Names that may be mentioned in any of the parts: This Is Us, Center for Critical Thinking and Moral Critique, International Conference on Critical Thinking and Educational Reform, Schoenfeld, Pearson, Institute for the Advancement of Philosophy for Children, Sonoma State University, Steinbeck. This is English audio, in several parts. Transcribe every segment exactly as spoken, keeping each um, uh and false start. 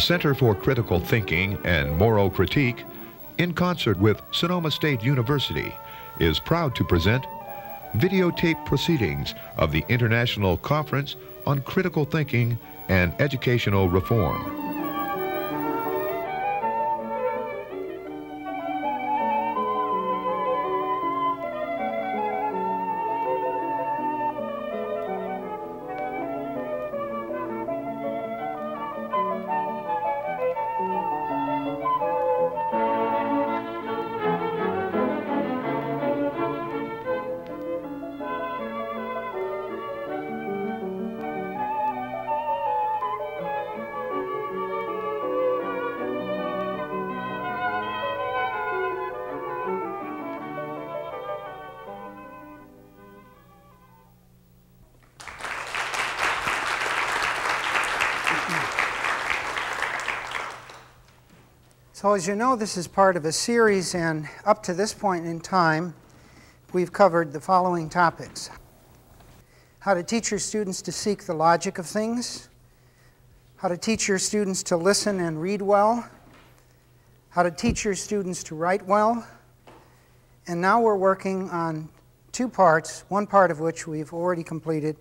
the Center for Critical Thinking and Moral Critique, in concert with Sonoma State University, is proud to present videotape proceedings of the International Conference on Critical Thinking and Educational Reform. So as you know, this is part of a series, and up to this point in time, we've covered the following topics. How to teach your students to seek the logic of things. How to teach your students to listen and read well. How to teach your students to write well. And now we're working on two parts, one part of which we've already completed.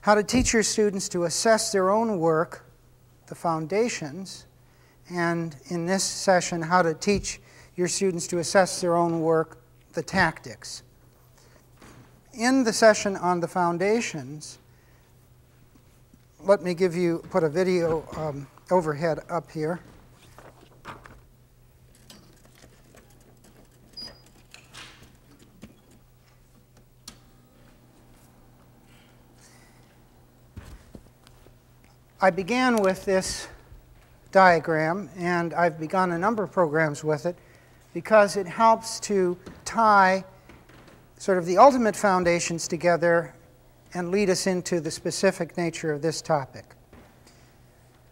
How to teach your students to assess their own work, the foundations. And in this session, how to teach your students to assess their own work, the tactics. In the session on the foundations, let me give you, put a video um, overhead up here. I began with this diagram, and I've begun a number of programs with it because it helps to tie sort of the ultimate foundations together and lead us into the specific nature of this topic.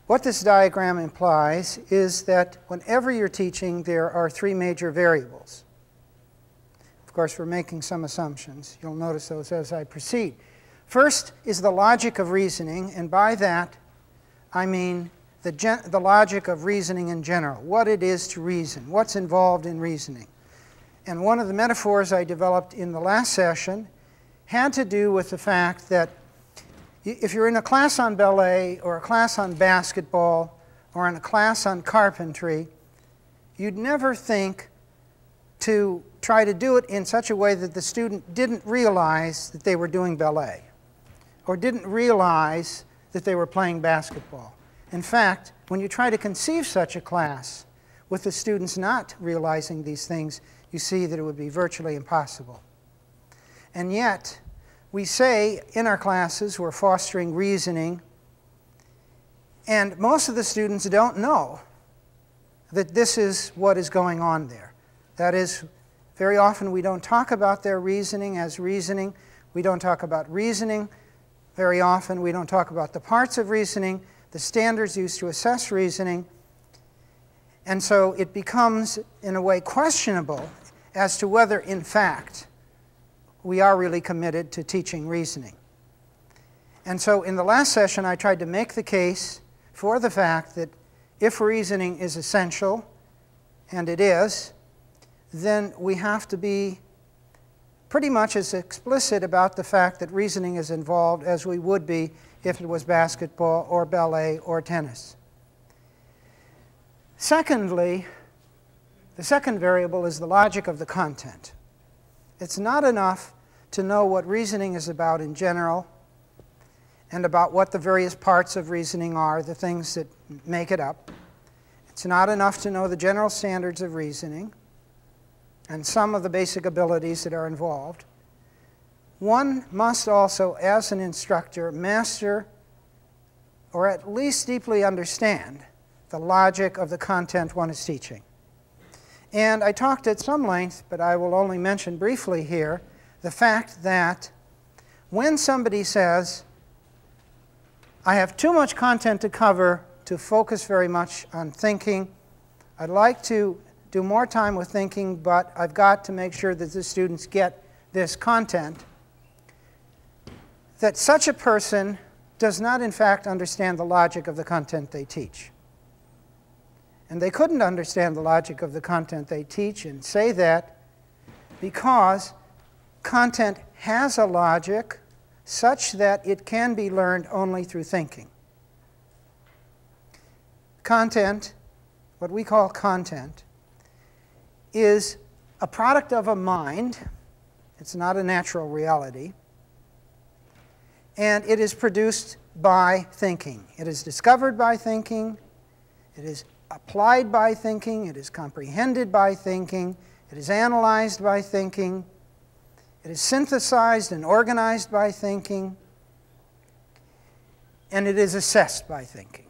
What this diagram implies is that whenever you're teaching, there are three major variables. Of course, we're making some assumptions. You'll notice those as I proceed. First is the logic of reasoning, and by that I mean The, gen the logic of reasoning in general, what it is to reason, what's involved in reasoning. And one of the metaphors I developed in the last session had to do with the fact that if you're in a class on ballet or a class on basketball or in a class on carpentry, you'd never think to try to do it in such a way that the student didn't realize that they were doing ballet or didn't realize that they were playing basketball. In fact, when you try to conceive such a class with the students not realizing these things, you see that it would be virtually impossible. And yet, we say in our classes we're fostering reasoning, and most of the students don't know that this is what is going on there. That is, very often we don't talk about their reasoning as reasoning. We don't talk about reasoning. Very often we don't talk about the parts of reasoning, the standards used to assess reasoning, and so it becomes, in a way, questionable as to whether, in fact, we are really committed to teaching reasoning. And so in the last session, I tried to make the case for the fact that if reasoning is essential, and it is, then we have to be pretty much as explicit about the fact that reasoning is involved as we would be if it was basketball or ballet or tennis. Secondly, the second variable is the logic of the content. It's not enough to know what reasoning is about in general and about what the various parts of reasoning are, the things that make it up. It's not enough to know the general standards of reasoning and some of the basic abilities that are involved. One must also, as an instructor, master or at least deeply understand the logic of the content one is teaching. And I talked at some length, but I will only mention briefly here, the fact that when somebody says, I have too much content to cover to focus very much on thinking, I'd like to do more time with thinking, but I've got to make sure that the students get this content, that such a person does not, in fact, understand the logic of the content they teach. And they couldn't understand the logic of the content they teach and say that because content has a logic such that it can be learned only through thinking. Content, what we call content, is a product of a mind. It's not a natural reality. And it is produced by thinking. It is discovered by thinking. It is applied by thinking. It is comprehended by thinking. It is analyzed by thinking. It is synthesized and organized by thinking. And it is assessed by thinking.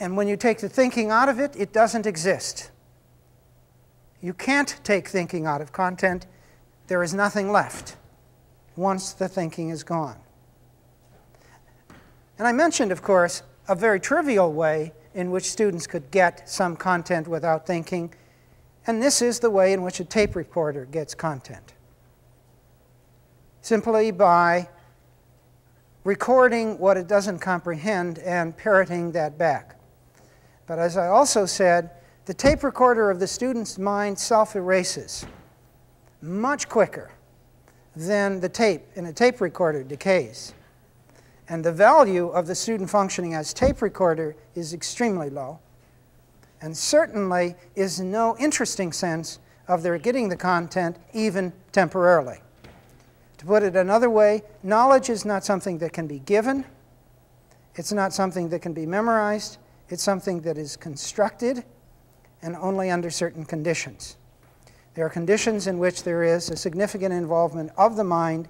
And when you take the thinking out of it, it doesn't exist. You can't take thinking out of content. There is nothing left once the thinking is gone. And I mentioned, of course, a very trivial way in which students could get some content without thinking. And this is the way in which a tape recorder gets content. Simply by recording what it doesn't comprehend and parroting that back. But as I also said, the tape recorder of the student's mind self-erases much quicker than the tape in a tape recorder decays. And the value of the student functioning as tape recorder is extremely low, and certainly is no interesting sense of their getting the content, even temporarily. To put it another way, knowledge is not something that can be given. It's not something that can be memorized. It's something that is constructed, and only under certain conditions. There are conditions in which there is a significant involvement of the mind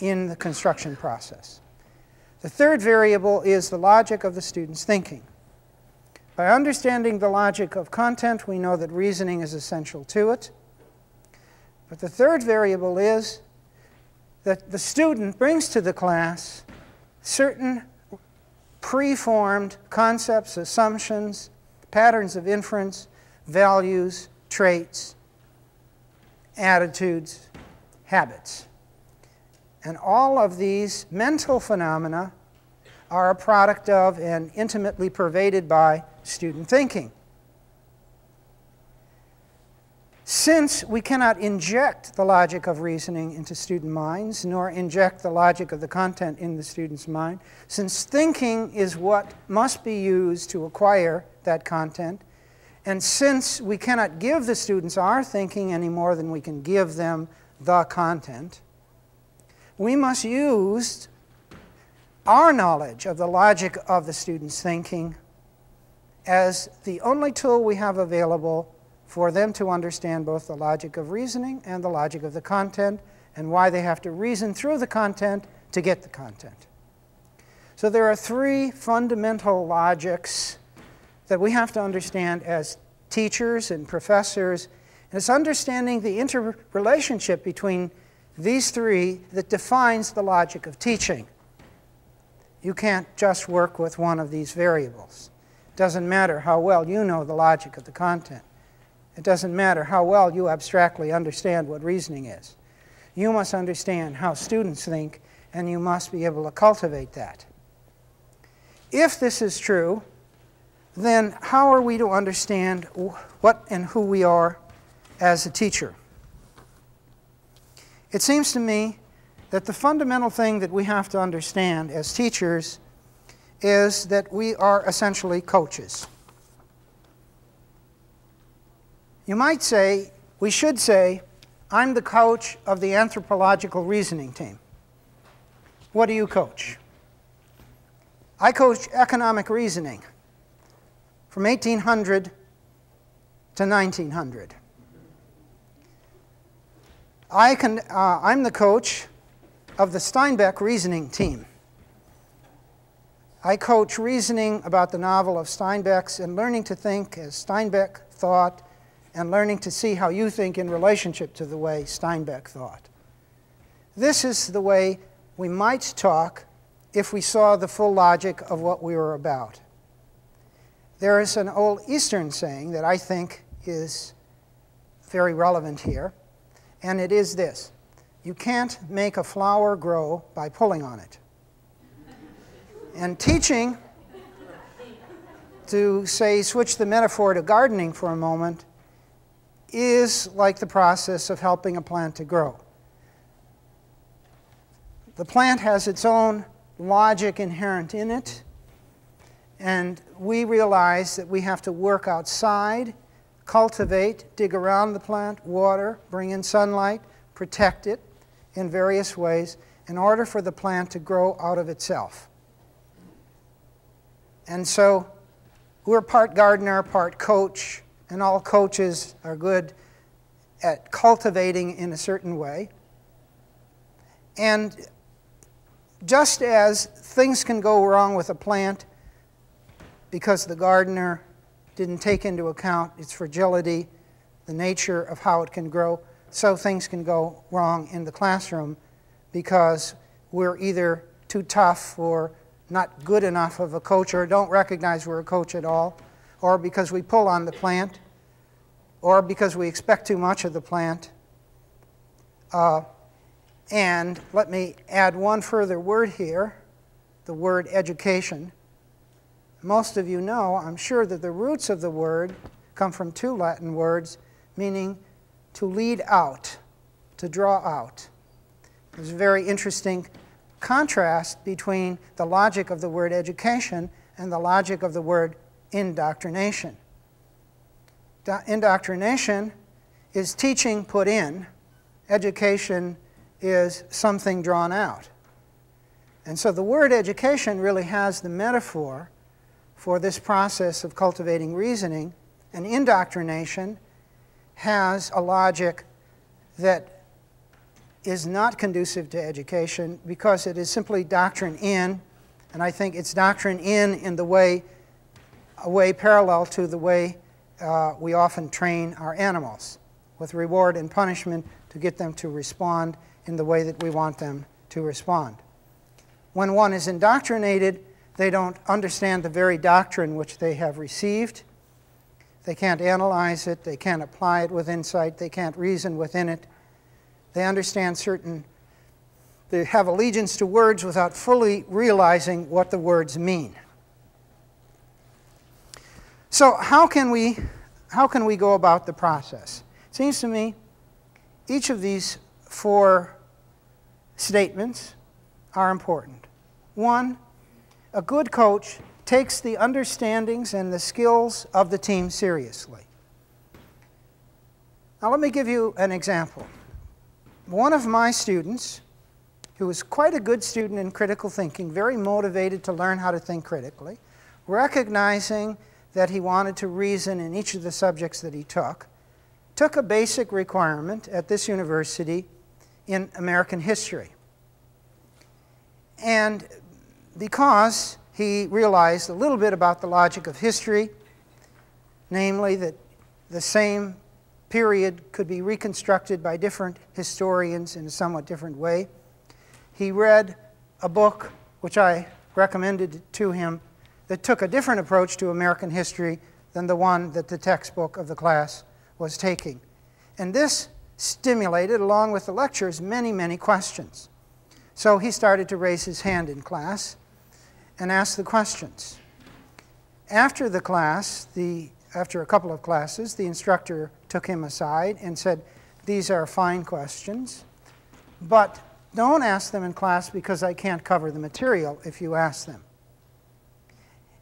in the construction process. The third variable is the logic of the student's thinking. By understanding the logic of content, we know that reasoning is essential to it. But the third variable is that the student brings to the class certain preformed concepts, assumptions, patterns of inference, values, traits, attitudes, habits. And all of these mental phenomena are a product of and intimately pervaded by student thinking. Since we cannot inject the logic of reasoning into student minds, nor inject the logic of the content in the student's mind, since thinking is what must be used to acquire that content, and since we cannot give the students our thinking any more than we can give them the content, we must use our knowledge of the logic of the student's thinking as the only tool we have available for them to understand both the logic of reasoning and the logic of the content, and why they have to reason through the content to get the content. So there are three fundamental logics that we have to understand as teachers and professors, and it's understanding the interrelationship between these three that defines the logic of teaching. You can't just work with one of these variables. It doesn't matter how well you know the logic of the content. It doesn't matter how well you abstractly understand what reasoning is. You must understand how students think, and you must be able to cultivate that. If this is true, then how are we to understand what and who we are as a teacher? It seems to me that the fundamental thing that we have to understand as teachers is that we are essentially coaches. You might say, we should say, I'm the coach of the anthropological reasoning team. What do you coach? I coach economic reasoning from eighteen hundred to nineteen hundred. I can, uh, I'm the coach of the Steinbeck reasoning team. I coach reasoning about the novel of Steinbeck's and learning to think as Steinbeck thought, and learning to see how you think in relationship to the way Steinbeck thought. This is the way we might talk if we saw the full logic of what we were about. There is an old Eastern saying that I think is very relevant here, and it is this: you can't make a flower grow by pulling on it. And teaching to say, switch the metaphor to gardening for a moment, is like the process of helping a plant to grow. The plant has its own logic inherent in it, and we realize that we have to work outside, cultivate, dig around the plant, water, bring in sunlight, protect it in various ways in order for the plant to grow out of itself. And so we're part gardener, part coach, and all coaches are good at cultivating in a certain way. And just as things can go wrong with a plant because the gardener didn't take into account its fragility, the nature of how it can grow, so things can go wrong in the classroom because we're either too tough or not good enough of a coach, or don't recognize we're a coach at all, or because we pull on the plant, or because we expect too much of the plant. Uh, and let me add one further word here, the word education. Most of you know, I'm sure, that the roots of the word come from two Latin words meaning to lead out, to draw out. There's a very interesting contrast between the logic of the word education and the logic of the word indoctrination. Indoctrination is teaching put in. Education is something drawn out. And so the word education really has the metaphor for this process of cultivating reasoning, and indoctrination has a logic that is not conducive to education because it is simply doctrine in, and I think it's doctrine in in the way, a way parallel to the way uh, we often train our animals, with reward and punishment to get them to respond in the way that we want them to respond. When one is indoctrinated, they don't understand the very doctrine which they have received. They can't analyze it, they can't apply it with insight, they can't reason within it. They understand certain, they have allegiance to words without fully realizing what the words mean. So how can we, how can we go about the process? It seems to me each of these four statements are important. One, a good coach takes the understandings and the skills of the team seriously. Now let me give you an example. One of my students, who was quite a good student in critical thinking, very motivated to learn how to think critically, recognizing that he wanted to reason in each of the subjects that he took, took a basic requirement at this university in American history. And because he realized a little bit about the logic of history, namely that the same period could be reconstructed by different historians in a somewhat different way, he read a book which I recommended to him that took a different approach to American history than the one that the textbook of the class was taking. And this stimulated, along with the lectures, many, many questions. So he started to raise his hand in class and ask the questions. After the class, the, after a couple of classes, the instructor took him aside and said, "These are fine questions, but don't ask them in class because I can't cover the material if you ask them."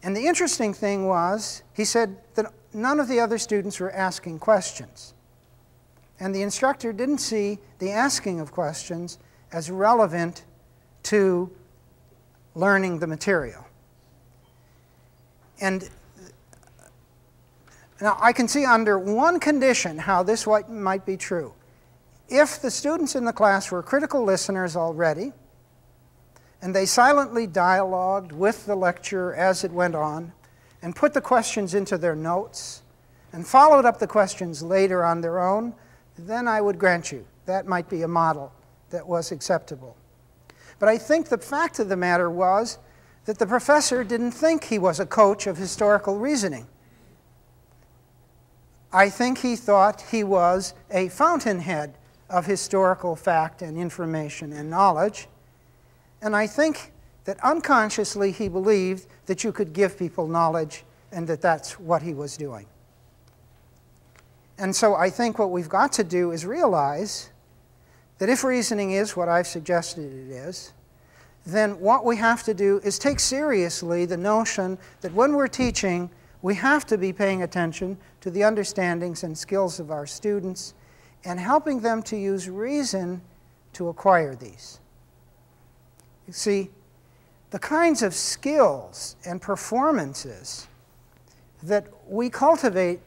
And the interesting thing was, he said that none of the other students were asking questions. And the instructor didn't see the asking of questions as relevant to learning the material. And now I can see under one condition how this might be true. If the students in the class were critical listeners already, and they silently dialogued with the lecture as it went on, and put the questions into their notes, and followed up the questions later on their own, then I would grant you that might be a model that was acceptable. But I think the fact of the matter was that the professor didn't think he was a coach of historical reasoning. I think he thought he was a fountainhead of historical fact and information and knowledge. And I think that unconsciously he believed that you could give people knowledge and that that's what he was doing. And so I think what we've got to do is realize that if reasoning is what I've suggested it is, then what we have to do is take seriously the notion that when we're teaching, we have to be paying attention to the understandings and skills of our students and helping them to use reason to acquire these. You see, the kinds of skills and performances that we cultivate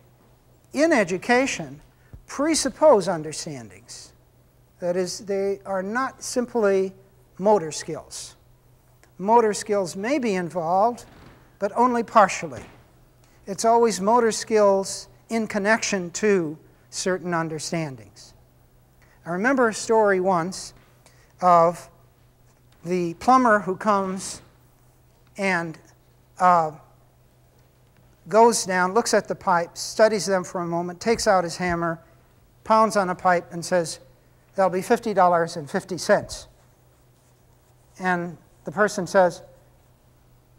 in education presuppose understandings. That is, they are not simply motor skills. Motor skills may be involved, but only partially. It's always motor skills in connection to certain understandings. I remember a story once of the plumber who comes and uh, goes down, looks at the pipe, studies them for a moment, takes out his hammer, pounds on a pipe, and says, "That'll be fifty dollars and fifty cents. And the person says,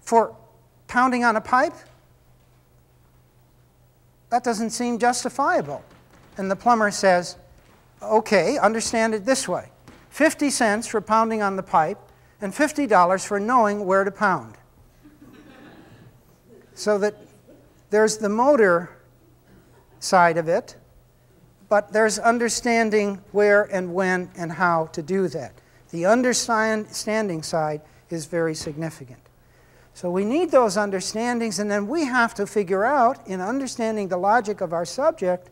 "For pounding on a pipe? That doesn't seem justifiable." And the plumber says, "Okay, understand it this way. fifty cents for pounding on the pipe and fifty dollars for knowing where to pound." So that there's the motor side of it, but there's understanding where and when and how to do that. The understanding side is very significant. So we need those understandings, and then we have to figure out, in understanding the logic of our subject,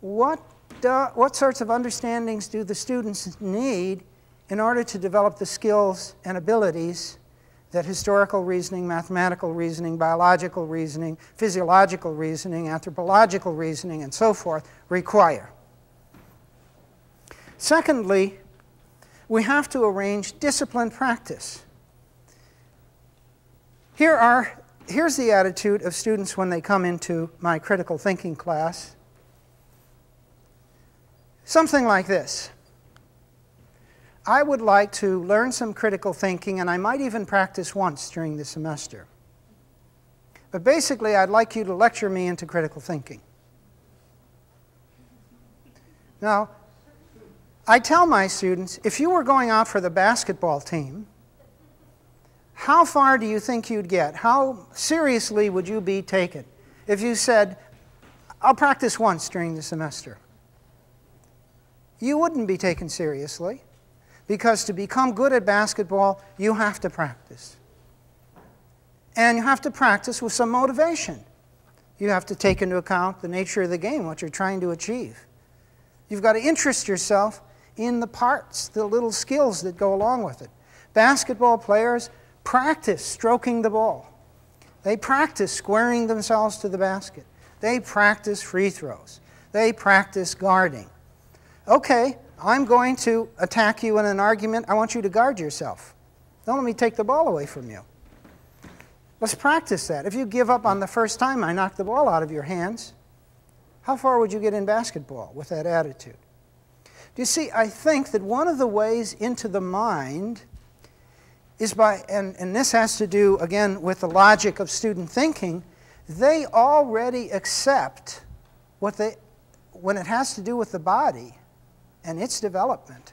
what, do, what sorts of understandings do the students need in order to develop the skills and abilities that historical reasoning, mathematical reasoning, biological reasoning, physiological reasoning, anthropological reasoning, and so forth require. Secondly, we have to arrange disciplined practice. Here are, here's the attitude of students when they come into my critical thinking class. Something like this: "I would like to learn some critical thinking, and I might even practice once during the semester. But basically, I'd like you to lecture me into critical thinking." Now, I tell my students, if you were going out for the basketball team, how far do you think you'd get? How seriously would you be taken if you said, "I'll practice once during the semester"? You wouldn't be taken seriously, because to become good at basketball, you have to practice. And you have to practice with some motivation. You have to take into account the nature of the game, what you're trying to achieve. You've got to interest yourself in the parts, the little skills that go along with it. Basketball players practice stroking the ball. They practice squaring themselves to the basket. They practice free throws. They practice guarding. "Okay, I'm going to attack you in an argument. I want you to guard yourself. Don't let me take the ball away from you. Let's practice that. If you give up on the first time I knock the ball out of your hands, how far would you get in basketball with that attitude?" Do you see, I think that one of the ways into the mind is by, and, and this has to do, again, with the logic of student thinking, they already accept what they, when it has to do with the body and its development,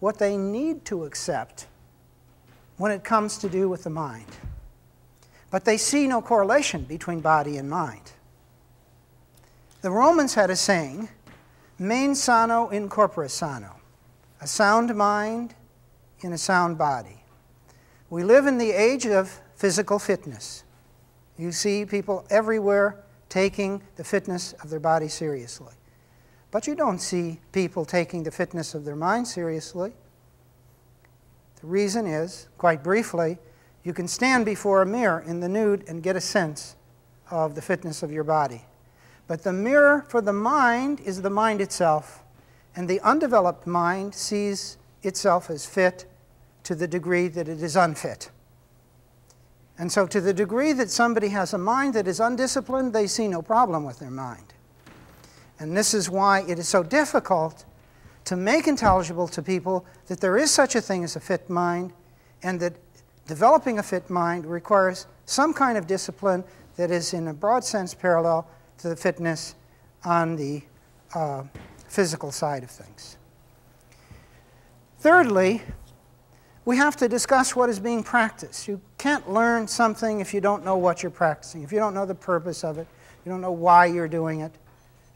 what they need to accept when it comes to do with the mind. But they see no correlation between body and mind. The Romans had a saying, "Mens sano in corpore sano," a sound mind in a sound body. We live in the age of physical fitness. You see people everywhere taking the fitness of their body seriously. But you don't see people taking the fitness of their mind seriously. The reason is, quite briefly, you can stand before a mirror in the nude and get a sense of the fitness of your body. But the mirror for the mind is the mind itself, and the undeveloped mind sees itself as fit to the degree that it is unfit. And so to the degree that somebody has a mind that is undisciplined, they see no problem with their mind. And this is why it is so difficult to make intelligible to people that there is such a thing as a fit mind, and that developing a fit mind requires some kind of discipline that is in a broad sense parallel to the fitness on the uh, physical side of things. Thirdly, we have to discuss what is being practiced. You can't learn something if you don't know what you're practicing, if you don't know the purpose of it, you don't know why you're doing it,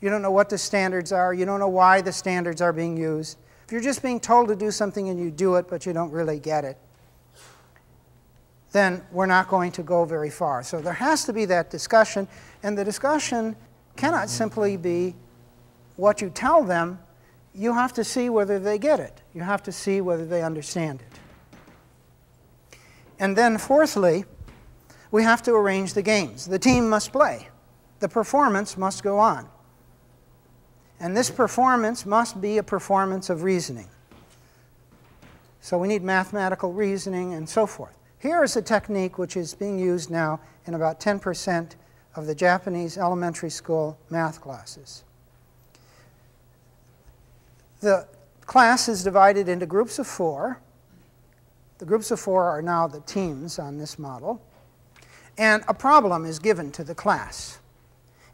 you don't know what the standards are, you don't know why the standards are being used. If you're just being told to do something and you do it, but you don't really get it, then we're not going to go very far. So there has to be that discussion, and the discussion cannot simply be what you tell them. You have to see whether they get it. You have to see whether they understand it. And then fourthly, we have to arrange the games. The team must play. The performance must go on. And this performance must be a performance of reasoning. So we need mathematical reasoning and so forth. Here is a technique which is being used now in about ten percent of the Japanese elementary school math classes. The class is divided into groups of four. The groups of four are now the teams on this model. And a problem is given to the class.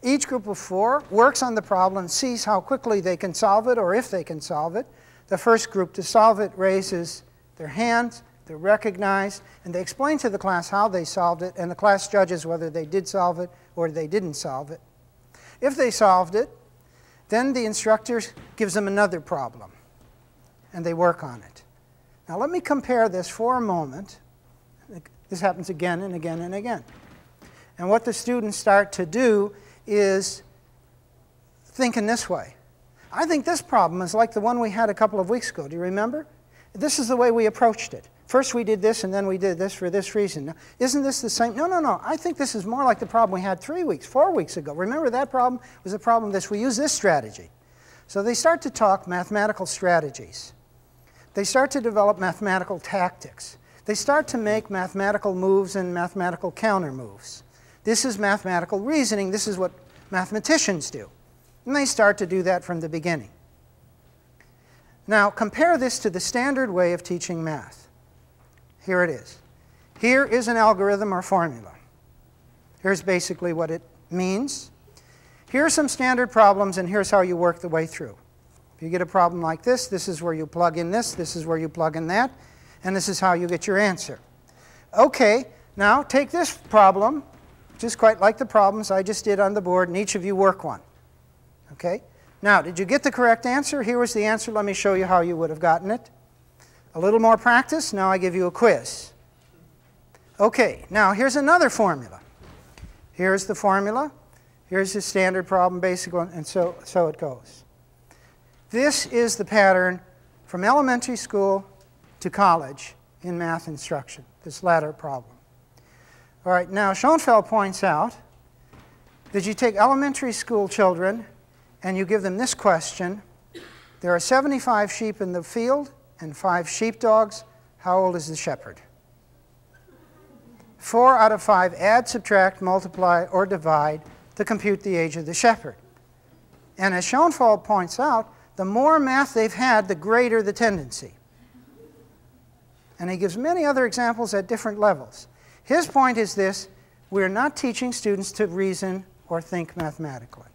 Each group of four works on the problem, sees how quickly they can solve it or if they can solve it. The first group to solve it raises their hands. They're recognized, and they explain to the class how they solved it, and the class judges whether they did solve it or they didn't solve it. If they solved it, then the instructor gives them another problem, and they work on it. Now let me compare this for a moment. This happens again and again and again. And what the students start to do is think in this way. I think this problem is like the one we had a couple of weeks ago. Do you remember? This is the way we approached it. First we did this, and then we did this for this reason. Now, isn't this the same? No, no, no. I think this is more like the problem we had three weeks, four weeks ago. Remember that problem was a problem this. We use this strategy. So they start to talk mathematical strategies. They start to develop mathematical tactics. They start to make mathematical moves and mathematical counter moves. This is mathematical reasoning. This is what mathematicians do. And they start to do that from the beginning. Now compare this to the standard way of teaching math. Here it is. Here is an algorithm or formula. Here's basically what it means. Here's some standard problems, and here's how you work the way through. If you get a problem like this, this is where you plug in this, this is where you plug in that, and this is how you get your answer. Okay, now take this problem, which is quite like the problems I just did on the board, and each of you work one. Okay? Now, did you get the correct answer? Here was the answer. Let me show you how you would have gotten it. A little more practice, now I give you a quiz. Okay, now here's another formula. Here's the formula, here's the standard problem, basic one, and so, so it goes. This is the pattern from elementary school to college in math instruction, this latter problem. All right, now Schoenfeld points out that you take elementary school children and you give them this question. There are seventy-five sheep in the field and five sheepdogs. How old is the shepherd? Four out of five add, subtract, multiply, or divide to compute the age of the shepherd. And as Schoenfeld points out, the more math they've had, the greater the tendency. And he gives many other examples at different levels. His point is this: we're not teaching students to reason or think mathematically.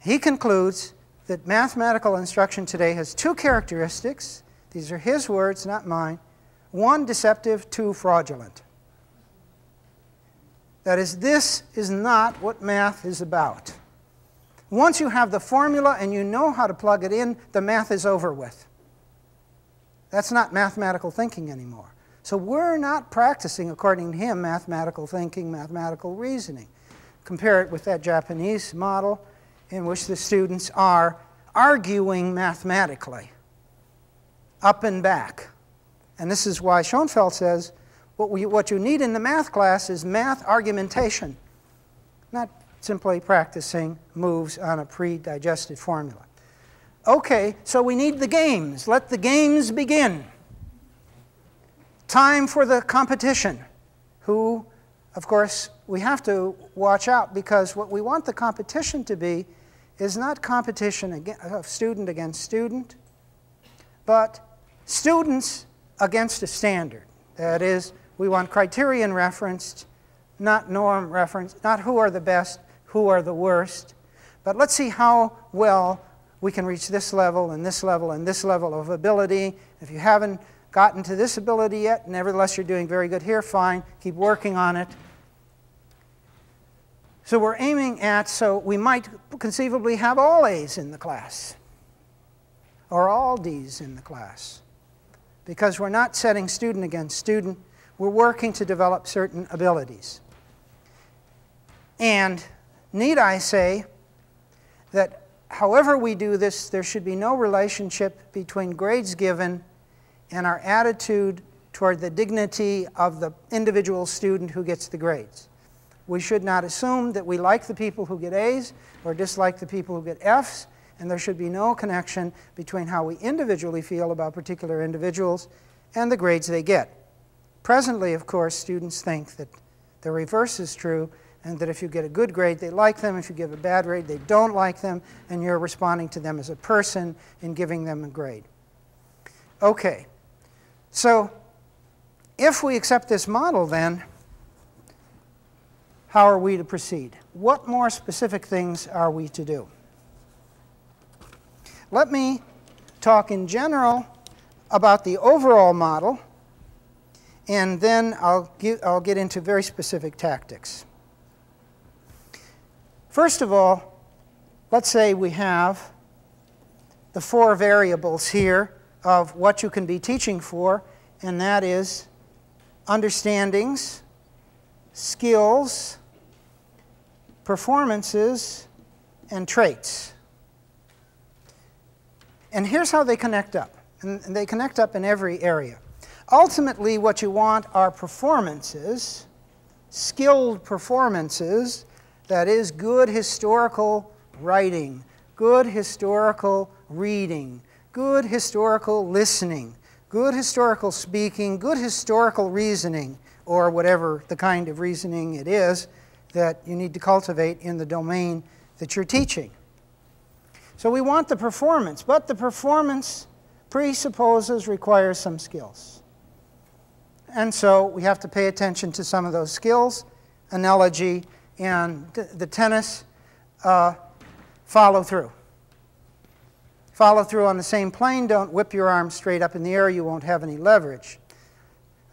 He concludes that mathematical instruction today has two characteristics. These are his words, not mine. One, deceptive; two, fraudulent. That is, this is not what math is about. Once you have the formula and you know how to plug it in, the math is over with. That's not mathematical thinking anymore. So we're not practicing, according to him, mathematical thinking, mathematical reasoning. Compare it with that Japanese model, in which the students are arguing mathematically, up and back. And this is why Schoenfeld says, what, we, what you need in the math class is math argumentation, not simply practicing moves on a pre-digested formula. Okay, so we need the games. Let the games begin. Time for the competition, who, of course, we have to watch out, because what we want the competition to be is not competition of student against student, but students against a standard. That is, we want criterion referenced, not norm reference, not who are the best, who are the worst. But let's see how well we can reach this level and this level and this level of ability. If you haven't gotten to this ability yet, nevertheless you're doing very good here, fine, keep working on it. So we're aiming at, so we might conceivably have all A's in the class, or all D's in the class, because we're not setting student against student, we're working to develop certain abilities. And need I say that however we do this, there should be no relationship between grades given and our attitude toward the dignity of the individual student who gets the grades. We should not assume that we like the people who get A's or dislike the people who get F's, and there should be no connection between how we individually feel about particular individuals and the grades they get. Presently, of course, students think that the reverse is true, and that if you get a good grade, they like them. If you give a bad grade, they don't like them, and you're responding to them as a person in giving them a grade. Okay. So if we accept this model, then how are we to proceed? What more specific things are we to do? Let me talk in general about the overall model, and then I'll get, I'll get into very specific tactics. First of all, let's say we have the four variables here of what you can be teaching for, and that is understandings, skills, performances, and traits. And here's how they connect up, and they connect up in every area. Ultimately, what you want are performances, skilled performances, that is good historical writing, good historical reading, good historical listening, good historical speaking, good historical reasoning, or whatever the kind of reasoning it is that you need to cultivate in the domain that you're teaching. So we want the performance, but the performance presupposes, requires some skills. And so we have to pay attention to some of those skills. Analogy and the tennis, uh, follow through. Follow through on the same plane, don't whip your arms straight up in the air, you won't have any leverage.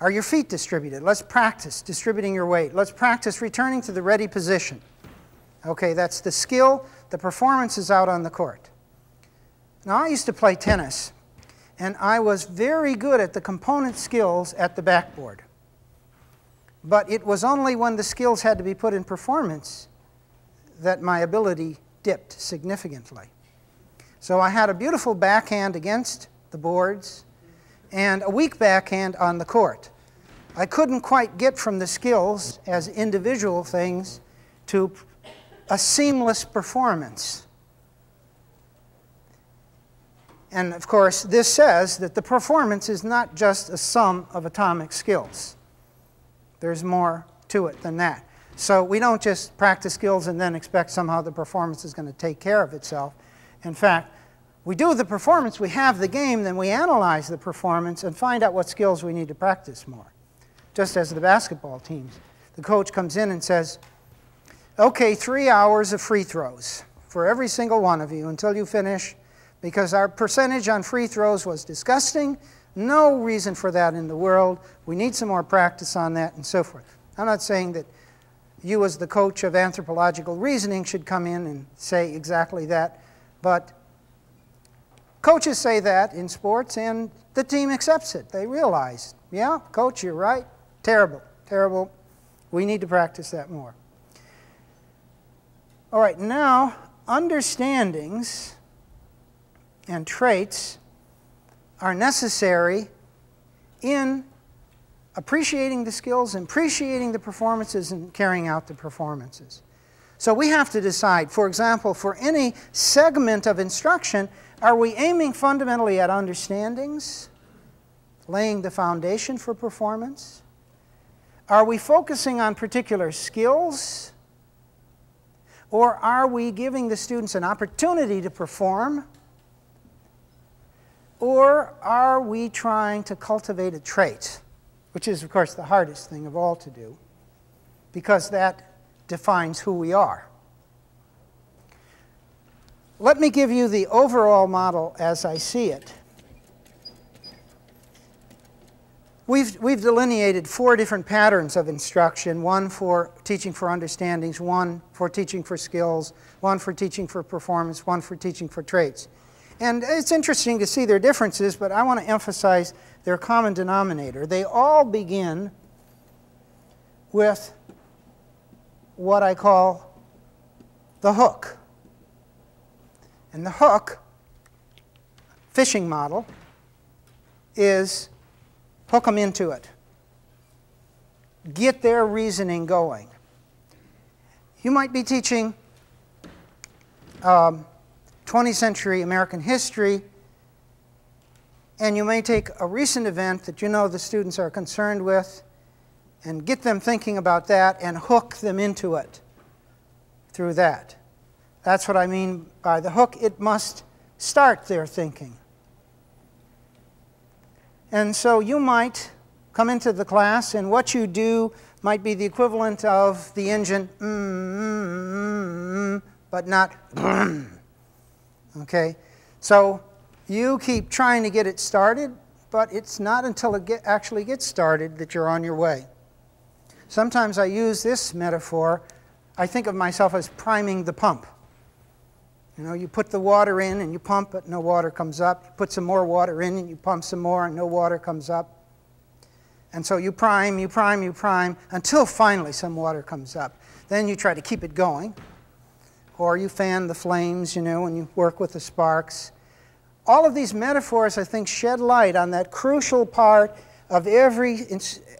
Are your feet distributed? Let's practice distributing your weight. Let's practice returning to the ready position. Okay, that's the skill. The performance is out on the court. Now, I used to play tennis, and I was very good at the component skills at the backboard. But it was only when the skills had to be put in performance that my ability dipped significantly. So I had a beautiful backhand against the boards and a weak backhand on the court. I couldn't quite get from the skills as individual things to a seamless performance. And of course, this says that the performance is not just a sum of atomic skills. There's more to it than that. So we don't just practice skills and then expect somehow the performance is going to take care of itself. In fact, we do the performance, we have the game, then we analyze the performance and find out what skills we need to practice more. Just as the basketball teams. The coach comes in and says, okay, three hours of free throws for every single one of you until you finish, because our percentage on free throws was disgusting. No reason for that in the world. We need some more practice on that and so forth. I'm not saying that you as the coach of anthropological reasoning should come in and say exactly that. But coaches say that in sports, and the team accepts it. They realize, yeah, coach, you're right. Terrible, terrible. We need to practice that more. All right, now, understandings and traits are necessary in appreciating the skills, appreciating the performances, and carrying out the performances. So we have to decide, for example, for any segment of instruction, are we aiming fundamentally at understandings, laying the foundation for performance? Are we focusing on particular skills? Or are we giving the students an opportunity to perform? Or are we trying to cultivate a trait, which is, of course, the hardest thing of all to do? because that defines who we are. Let me give you the overall model as I see it. We've, we've delineated four different patterns of instruction, one for teaching for understandings, one for teaching for skills, one for teaching for performance, one for teaching for traits. And it's interesting to see their differences, but I want to emphasize their common denominator. They all begin with what I call the hook. And the hook, fishing model, is hook them into it. Get their reasoning going. You might be teaching um, twentieth century American history, and you may take a recent event that you know the students are concerned with and get them thinking about that and hook them into it through that. That's what I mean by the hook. It must start their thinking. And so you might come into the class, and what you do might be the equivalent of the engine, mm, mm, mm, but not, okay? So you keep trying to get it started, but it's not until it get, actually gets started that you're on your way. Sometimes I use this metaphor. I think of myself as priming the pump. You know, you put the water in and you pump, but no water comes up. You put some more water in and you pump some more, and no water comes up. And so you prime, you prime, you prime, until finally some water comes up. Then you try to keep it going. Or you fan the flames, you know, and you work with the sparks. All of these metaphors, I think, shed light on that crucial part of every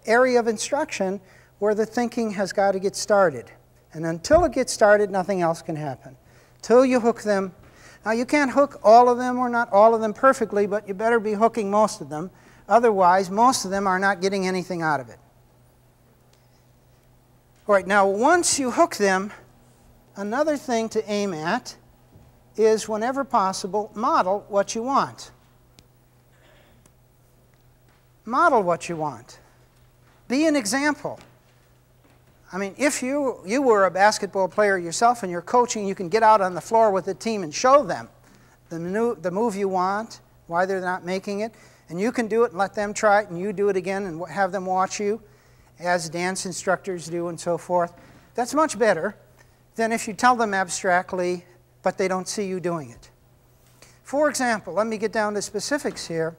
area of instruction where the thinking has got to get started. And until it gets started, nothing else can happen. Till you hook them. Now, you can't hook all of them or not all of them perfectly, but you better be hooking most of them. Otherwise, most of them are not getting anything out of it. All right, now, once you hook them, another thing to aim at is, whenever possible, model what you want. Model what you want. Be an example. I mean, if you, you were a basketball player yourself and you're coaching, you can get out on the floor with the team and show them the, new, the move you want, why they're not making it. And you can do it and let them try it, and you do it again and have them watch you, as dance instructors do and so forth. That's much better than if you tell them abstractly, but they don't see you doing it. For example, let me get down to specifics here,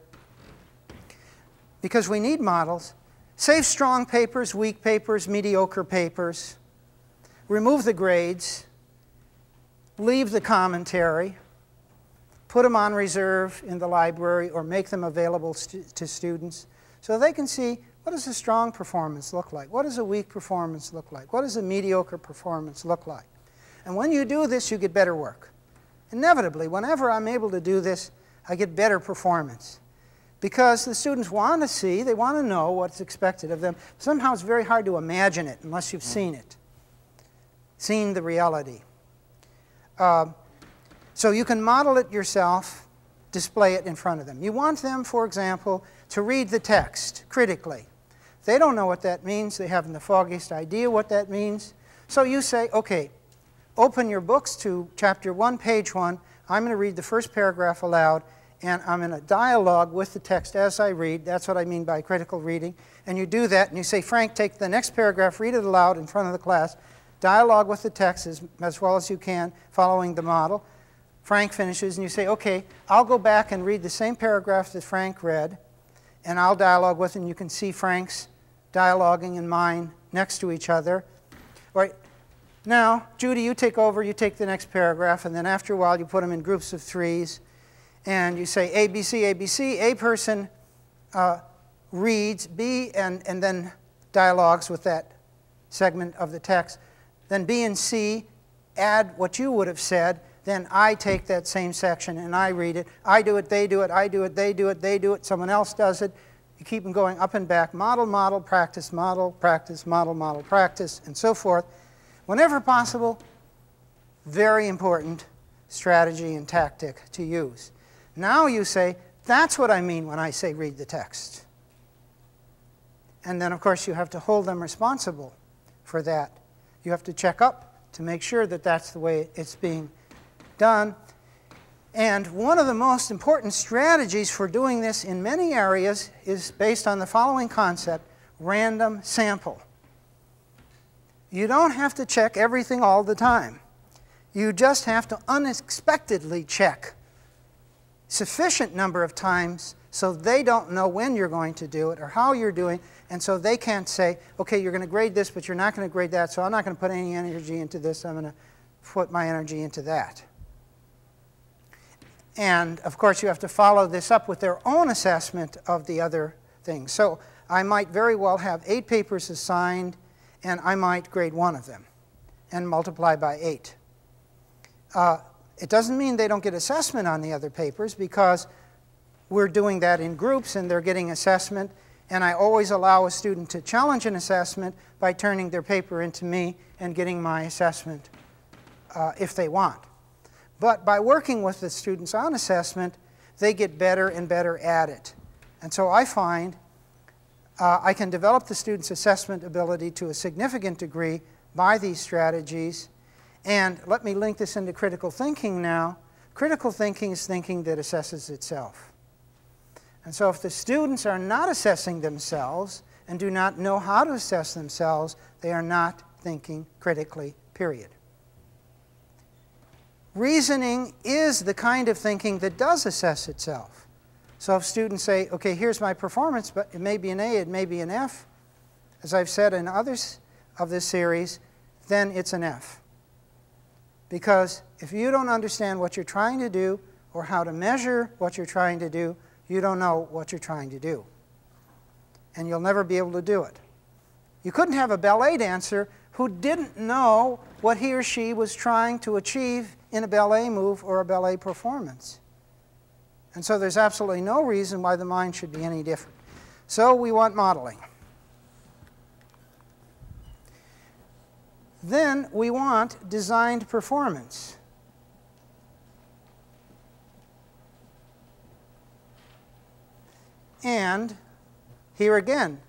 because we need models. Save strong papers, weak papers, mediocre papers. Remove the grades. Leave the commentary. Put them on reserve in the library or make them available stu- to students so they can see, what does a strong performance look like? What does a weak performance look like? What does a mediocre performance look like? And when you do this, you get better work. Inevitably, whenever I'm able to do this, I get better performance. Because the students want to see, they want to know what's expected of them. Somehow it's very hard to imagine it unless you've seen it, seen the reality. Uh, so you can model it yourself, display it in front of them. You want them, for example, to read the text critically. They don't know what that means. They haven't the foggiest idea what that means. So you say, okay, open your books to chapter one, page one. I'm going to read the first paragraph aloud, and I'm in a dialogue with the text as I read. That's what I mean by critical reading. And you do that, and you say, Frank, take the next paragraph, read it aloud in front of the class, dialogue with the text as, as well as you can, following the model. Frank finishes, and you say, okay, I'll go back and read the same paragraph that Frank read, and I'll dialogue with it, and you can see Frank's dialoguing and mine next to each other. All right. Now, Judy, you take over, you take the next paragraph, and then after a while you put them in groups of threes. And you say A, B, C, A, B, C. A person uh, reads B and, and then dialogues with that segment of the text. Then B and C add what you would have said. Then I take that same section and I read it. I do it, they do it, I do it, they do it, they do it, someone else does it. You keep them going up and back. Model, model, practice, model, practice, model, model, practice, and so forth. Whenever possible, very important strategy and tactic to use. Now you say, that's what I mean when I say read the text. And then, of course, you have to hold them responsible for that. You have to check up to make sure that that's the way it's being done. And one of the most important strategies for doing this in many areas is based on the following concept: random sample. You don't have to check everything all the time. You just have to unexpectedly check sufficient number of times so they don't know when you're going to do it or how you're doing, and so they can't say, okay, you're going to grade this, but you're not going to grade that, so I'm not going to put any energy into this. I'm going to put my energy into that. And, of course, you have to follow this up with their own assessment of the other things. So I might very well have eight papers assigned, and I might grade one of them and multiply by eight. Uh, it doesn't mean they don't get assessment on the other papers, because we're doing that in groups and they're getting assessment, and I always allow a student to challenge an assessment by turning their paper into me and getting my assessment uh, if they want. But by working with the students on assessment, they get better and better at it. And so I find uh, I can develop the students' assessment ability to a significant degree by these strategies. And let me link this into critical thinking now. Critical thinking is thinking that assesses itself. And so if the students are not assessing themselves and do not know how to assess themselves, they are not thinking critically, period. Reasoning is the kind of thinking that does assess itself. So if students say, okay, here's my performance, but it may be an A, it may be an F, as I've said in others of this series, then it's an F. Because if you don't understand what you're trying to do or how to measure what you're trying to do, you don't know what you're trying to do. And you'll never be able to do it. You couldn't have a ballet dancer who didn't know what he or she was trying to achieve in a ballet move or a ballet performance. And so there's absolutely no reason why the mind should be any different. So we want modeling. Then we want designed performance. And here again,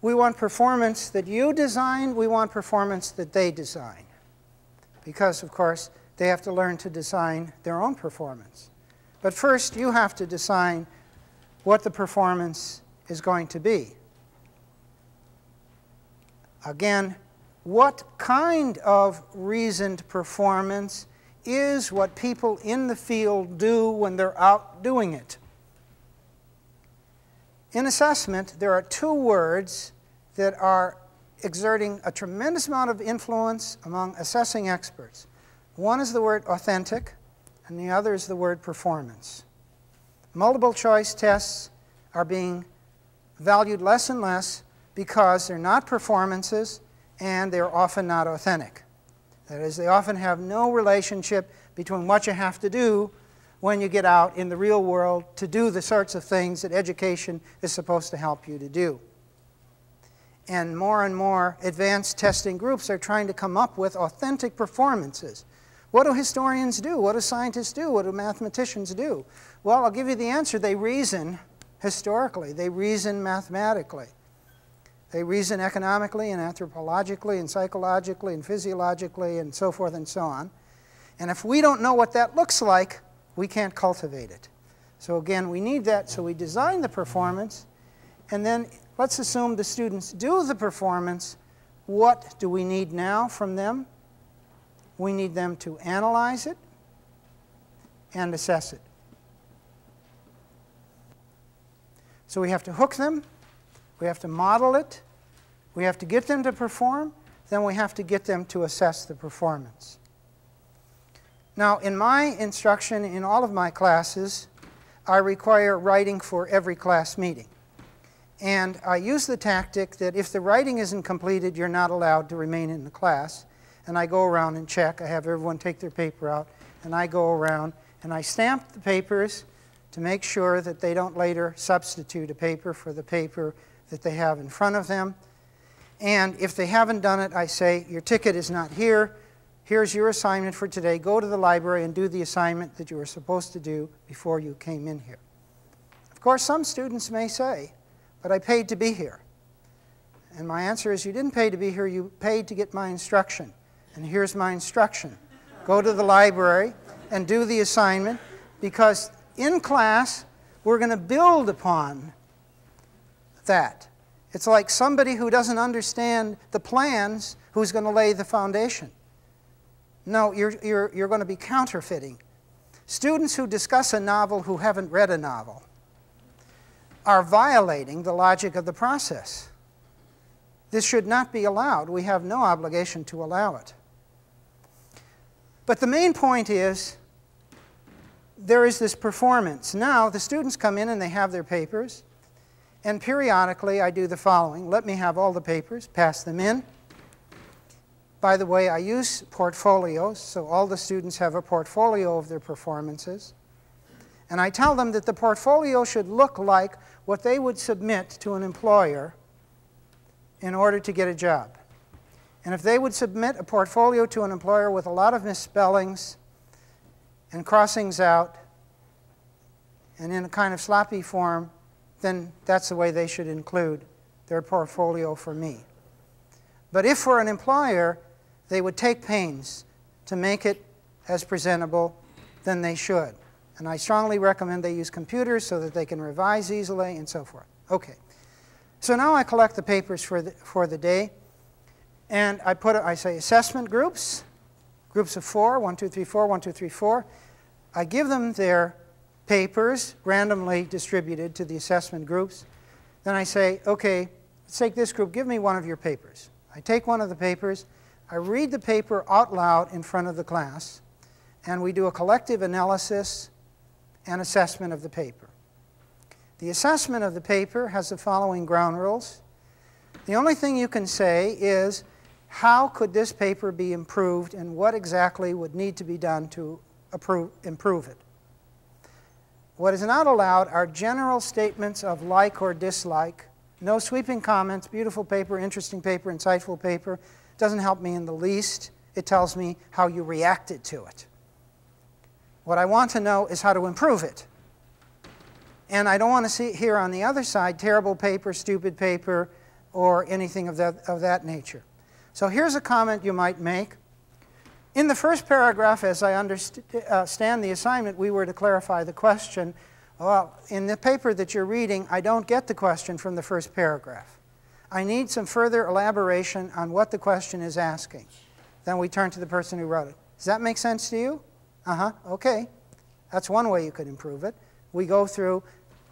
we want performance that you design, we want performance that they design. Because, of course, they have to learn to design their own performance. But first, you have to design what the performance is going to be. Again, what kind of reasoned performance is what people in the field do when they're out doing it? In assessment, there are two words that are exerting a tremendous amount of influence among assessing experts. One is the word authentic, and the other is the word performance. Multiple choice tests are being valued less and less because they're not performances, and they're often not authentic. That is, they often have no relationship between what you have to do when you get out in the real world to do the sorts of things that education is supposed to help you to do. And more and more advanced testing groups are trying to come up with authentic performances. What do historians do? What do scientists do? What do mathematicians do? Well, I'll give you the answer. They reason historically. They reason mathematically. They reason economically and anthropologically and psychologically and physiologically and so forth and so on. And if we don't know what that looks like, we can't cultivate it. So again, we need that, so we design the performance, and then let's assume the students do the performance. What do we need now from them? We need them to analyze it and assess it. So we have to hook them, we have to model it, we have to get them to perform, then we have to get them to assess the performance. Now, in my instruction in all of my classes, I require writing for every class meeting. And I use the tactic that if the writing isn't completed, you're not allowed to remain in the class. And I go around and check. I have everyone take their paper out, and I go around, and I stamp the papers to make sure that they don't later substitute a paper for the paper that they have in front of them. And if they haven't done it, I say, your ticket is not here. Here's your assignment for today. Go to the library and do the assignment that you were supposed to do before you came in here. Of course, some students may say, but I paid to be here. And my answer is, you didn't pay to be here, you paid to get my instruction. And here's my instruction. Go to the library and do the assignment, because in class, we're going to build upon that. It's like somebody who doesn't understand the plans who's going to lay the foundation. No, you're, you're, you're going to be counterfeiting. Students who discuss a novel who haven't read a novel are violating the logic of the process. This should not be allowed. We have no obligation to allow it. But the main point is, there is this performance. Now, the students come in and they have their papers. And periodically, I do the following. Let me have all the papers, pass them in. By the way, I use portfolios, so all the students have a portfolio of their performances. And I tell them that the portfolio should look like what they would submit to an employer in order to get a job. And if they would submit a portfolio to an employer with a lot of misspellings and crossings out and in a kind of sloppy form, then that's the way they should include their portfolio for me. But if for an employer, they would take pains to make it as presentable, then they should. And I strongly recommend they use computers so that they can revise easily and so forth. Okay. So now I collect the papers for the, for the day. And I put, I say assessment groups, groups of four, one, two, three, four, one, two, three, four. I give them their papers randomly distributed to the assessment groups. Then I say, okay, let's take this group, give me one of your papers. I take one of the papers, I read the paper out loud in front of the class, and we do a collective analysis and assessment of the paper. The assessment of the paper has the following ground rules. The only thing you can say is, how could this paper be improved and what exactly would need to be done to improve it? What is not allowed are general statements of like or dislike. No sweeping comments, beautiful paper, interesting paper, insightful paper. Doesn't help me in the least. It tells me how you reacted to it. What I want to know is how to improve it. And I don't want to see here on the other side terrible paper, stupid paper, or anything of that, of that nature. So here's a comment you might make. In the first paragraph, as I understand the assignment, we were to clarify the question. Well, in the paper that you're reading, I don't get the question from the first paragraph. I need some further elaboration on what the question is asking. Then we turn to the person who wrote it. Does that make sense to you? Uh-huh, okay. That's one way you could improve it. We go through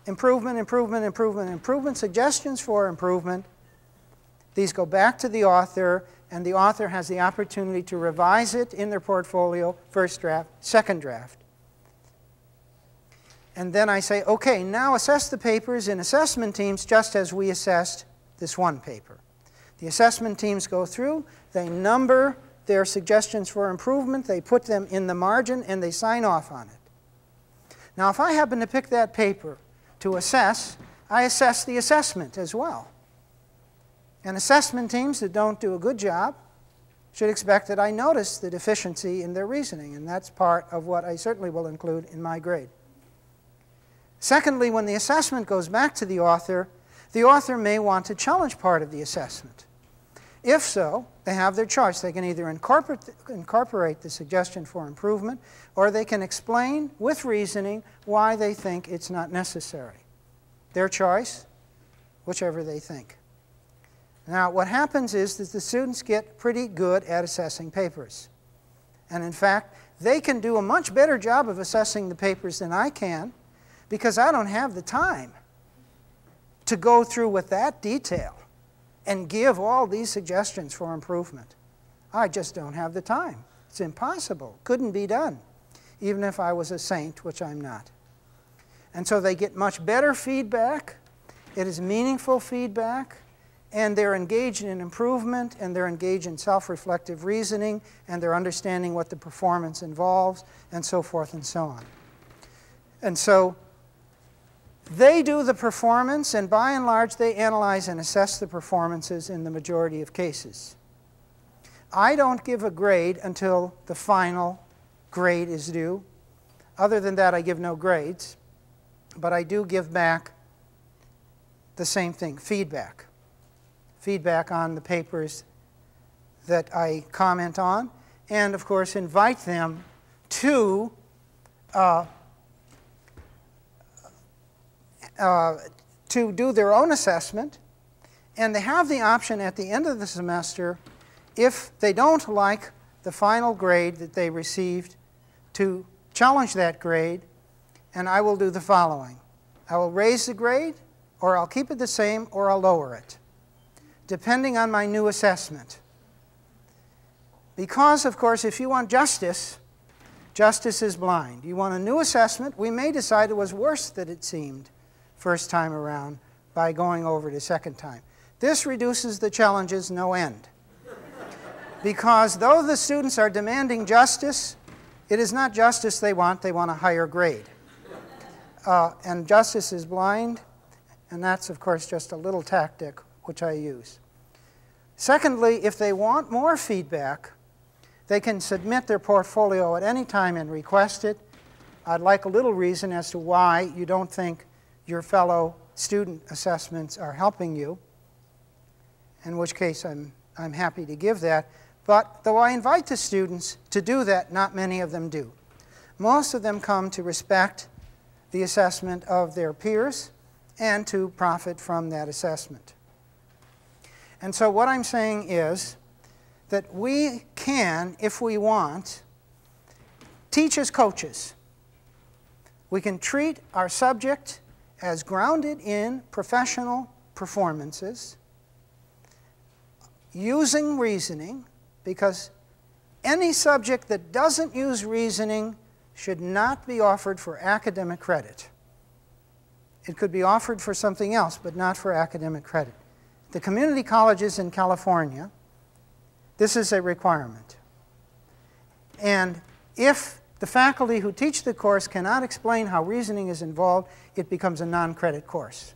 improvement, improvement, improvement, improvement, suggestions for improvement. These go back to the author. And the author has the opportunity to revise it in their portfolio, first draft, second draft. And then I say, okay, now assess the papers in assessment teams just as we assessed this one paper. The assessment teams go through, they number their suggestions for improvement, they put them in the margin, and they sign off on it. Now, if I happen to pick that paper to assess, I assess the assessment as well. And assessment teams that don't do a good job should expect that I notice the deficiency in their reasoning, and that's part of what I certainly will include in my grade. Secondly, when the assessment goes back to the author, the author may want to challenge part of the assessment. If so, they have their choice. They can either incorporate, incorporate the suggestion for improvement, or they can explain with reasoning why they think it's not necessary. Their choice, whichever they think. Now, what happens is that the students get pretty good at assessing papers. And in fact, they can do a much better job of assessing the papers than I can, because I don't have the time to go through with that detail and give all these suggestions for improvement. I just don't have the time. It's impossible. Couldn't be done, even if I was a saint, which I'm not. And so they get much better feedback. It is meaningful feedback. And they're engaged in improvement, and they're engaged in self-reflective reasoning, and they're understanding what the performance involves, and so forth and so on. And so they do the performance, and by and large, they analyze and assess the performances in the majority of cases. I don't give a grade until the final grade is due. Other than that, I give no grades, but I do give back the same thing, feedback. feedback on the papers that I comment on, and of course invite them to uh, uh, to do their own assessment, and they have the option at the end of the semester, if they don't like the final grade that they received, to challenge that grade, and I will do the following. I will raise the grade, or I'll keep it the same, or I'll lower it, depending on my new assessment. Because, of course, if you want justice, justice is blind. You want a new assessment. We may decide it was worse than it seemed first time around by going over it a second time. This reduces the challenges no end. Because though the students are demanding justice, it is not justice they want. They want a higher grade. Uh, and justice is blind, and that's, of course, just a little tactic which I use. Secondly, if they want more feedback, they can submit their portfolio at any time and request it. I'd like a little reason as to why you don't think your fellow student assessments are helping you, in which case I'm, I'm happy to give that. But though I invite the students to do that, not many of them do. Most of them come to respect the assessment of their peers and to profit from that assessment. And so what I'm saying is that we can, if we want, teach as coaches. We can treat our subject as grounded in professional performances, using reasoning, because any subject that doesn't use reasoning should not be offered for academic credit. It could be offered for something else, but not for academic credit. The community colleges in California, this is a requirement. And if the faculty who teach the course cannot explain how reasoning is involved, it becomes a non-credit course.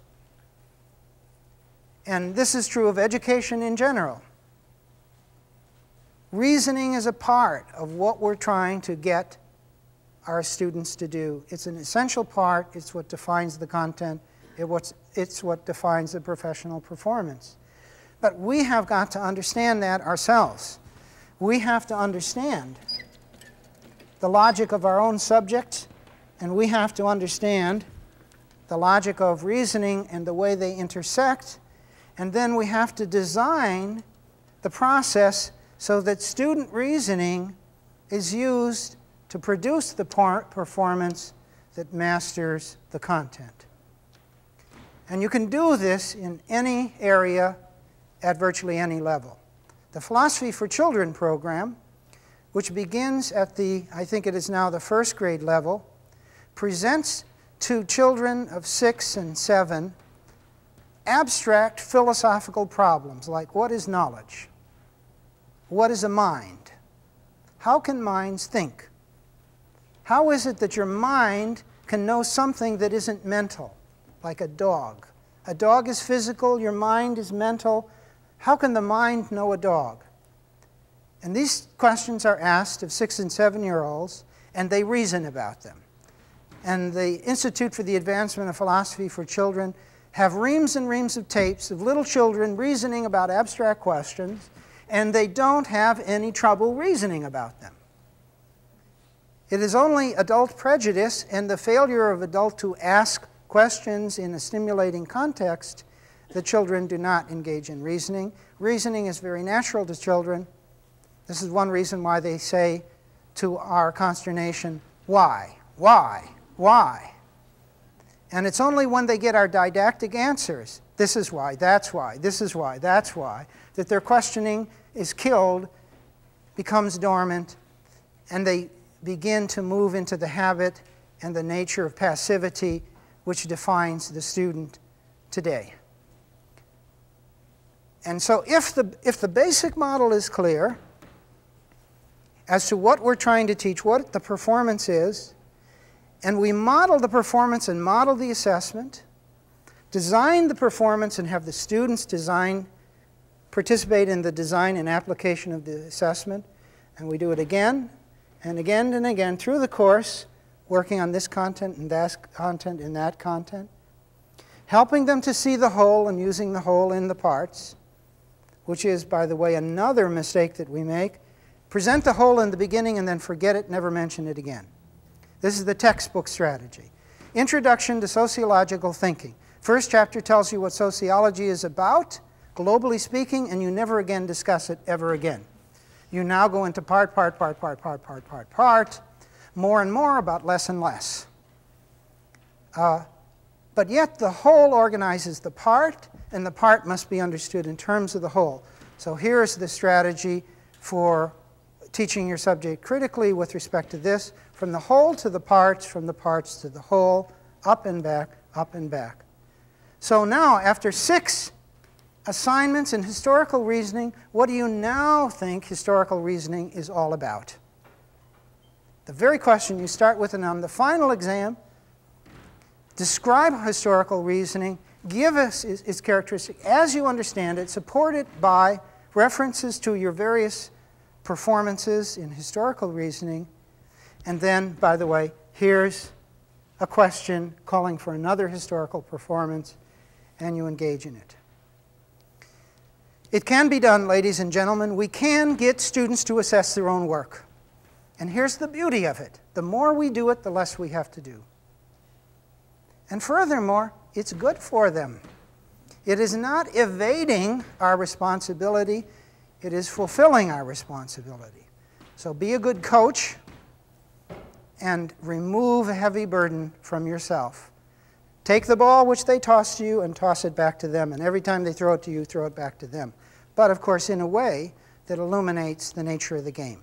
And this is true of education in general. Reasoning is a part of what we're trying to get our students to do. It's an essential part. It's what defines the content. It what's, it's what defines the professional performance. But we have got to understand that ourselves. We have to understand the logic of our own subject, and we have to understand the logic of reasoning and the way they intersect. And then we have to design the process so that student reasoning is used to produce the performance that masters the content. And you can do this in any area at virtually any level. The Philosophy for Children program, which begins at the, I think it is now the first grade level, presents to children of six and seven abstract philosophical problems like, what is knowledge? What is a mind? How can minds think? How is it that your mind can know something that isn't mental, like a dog? A dog is physical, your mind is mental. How can the mind know a dog? And these questions are asked of six and seven-year-olds, and they reason about them. And the Institute for the Advancement of Philosophy for Children have reams and reams of tapes of little children reasoning about abstract questions, and they don't have any trouble reasoning about them. It is only adult prejudice and the failure of adults to ask questions in a stimulating context that children do not engage in reasoning. Reasoning is very natural to children. This is one reason why they say to our consternation, why, why, why? And it's only when they get our didactic answers, this is why, that's why, this is why, that's why, that their questioning is killed, becomes dormant, and they begin to move into the habit and the nature of passivity, which defines the student today. And so if the, if the basic model is clear as to what we're trying to teach, what the performance is, and we model the performance and model the assessment, design the performance and have the students design, participate in the design and application of the assessment, and we do it again and again and again through the course, working on this content and that content and that content, helping them to see the whole and using the whole in the parts, which is, by the way, another mistake that we make. Present the whole in the beginning and then forget it, never mention it again. This is the textbook strategy. Introduction to Sociological Thinking. First chapter tells you what sociology is about, globally speaking, and you never again discuss it ever again. You now go into part, part, part, part, part, part, part, part, more and more about less and less. Uh, but yet the whole organizes the part, and the part must be understood in terms of the whole. So here is the strategy for teaching your subject critically with respect to this, from the whole to the parts, from the parts to the whole, up and back, up and back. So now, after six assignments in historical reasoning, what do you now think historical reasoning is all about? The very question you start with, and on the final exam, describe historical reasoning, give us its characteristic as you understand it, support it by references to your various performances in historical reasoning. And then, by the way, here's a question calling for another historical performance, and you engage in it. It can be done, ladies and gentlemen. We can get students to assess their own work. And here's the beauty of it. The more we do it, the less we have to do. And furthermore, it's good for them. It is not evading our responsibility. It is fulfilling our responsibility. So be a good coach and remove a heavy burden from yourself. Take the ball which they toss to you and toss it back to them. And every time they throw it to you, throw it back to them. But, of course, in a way that illuminates the nature of the game.